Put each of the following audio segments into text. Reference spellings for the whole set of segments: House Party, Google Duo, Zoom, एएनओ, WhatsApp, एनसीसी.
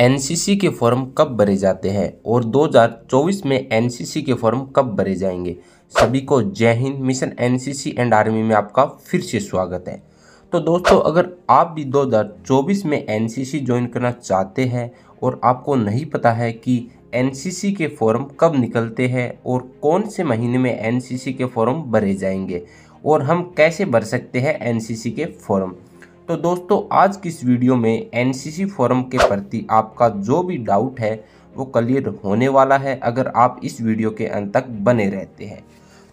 एनसीसी के फॉर्म कब भरे जाते हैं और 2024 में एनसीसी के फॉर्म कब भरे जाएंगे। सभी को जय हिंद। मिशन एनसीसी एंड आर्मी में आपका फिर से स्वागत है। तो दोस्तों, अगर आप भी 2024 में एनसीसी ज्वाइन करना चाहते हैं और आपको नहीं पता है कि एनसीसी के फॉर्म कब निकलते हैं और कौन से महीने में एनसीसी के फॉर्म भरे जाएंगे और हम कैसे भर सकते हैं एनसीसी के फॉर्म, तो दोस्तों आज की इस वीडियो में एनसीसी फॉर्म के प्रति आपका जो भी डाउट है वो क्लियर होने वाला है अगर आप इस वीडियो के अंत तक बने रहते हैं।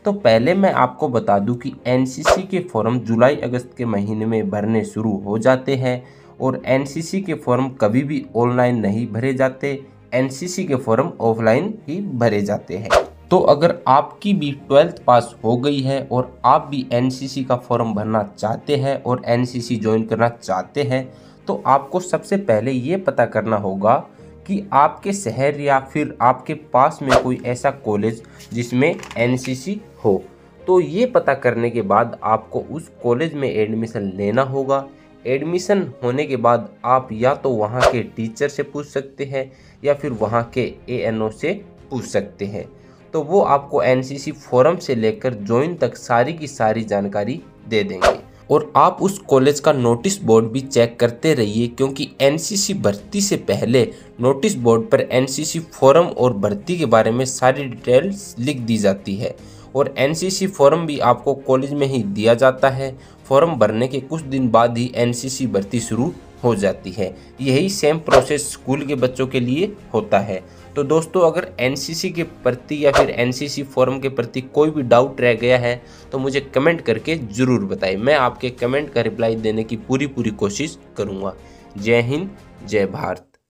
तो पहले मैं आपको बता दूं कि एनसीसी के फॉर्म जुलाई अगस्त के महीने में भरने शुरू हो जाते हैं और एनसीसी के फॉर्म कभी भी ऑनलाइन नहीं भरे जाते। एनसीसी के फॉर्म ऑफलाइन ही भरे जाते हैं। तो अगर आपकी भी 12th पास हो गई है और आप भी एनसीसी का फॉर्म भरना चाहते हैं और एनसीसी ज्वाइन करना चाहते हैं, तो आपको सबसे पहले ये पता करना होगा कि आपके शहर या फिर आपके पास में कोई ऐसा कॉलेज जिसमें एनसीसी हो। तो ये पता करने के बाद आपको उस कॉलेज में एडमिशन लेना होगा। एडमिशन होने के बाद आप या तो वहाँ के टीचर से पूछ सकते हैं या फिर वहाँ के एएनओ से पूछ सकते हैं। तो वो आपको एनसीसी फॉर्म से लेकर ज्वाइन तक सारी की सारी जानकारी दे देंगे और आप उस कॉलेज का नोटिस बोर्ड भी चेक करते रहिए, क्योंकि एनसीसी भर्ती से पहले नोटिस बोर्ड पर एनसीसी फॉर्म और भर्ती के बारे में सारी डिटेल्स लिख दी जाती है और एनसीसी फॉर्म भी आपको कॉलेज में ही दिया जाता है। फॉर्म भरने के कुछ दिन बाद ही एनसीसी भर्ती शुरू हो जाती है। यही सेम प्रोसेस स्कूल के बच्चों के लिए होता है। तो दोस्तों, अगर एनसीसी के प्रति या फिर एनसीसी फॉर्म के प्रति कोई भी डाउट रह गया है तो मुझे कमेंट करके ज़रूर बताएं। मैं आपके कमेंट का रिप्लाई देने की पूरी कोशिश करूँगा। जय हिंद, जय भारत।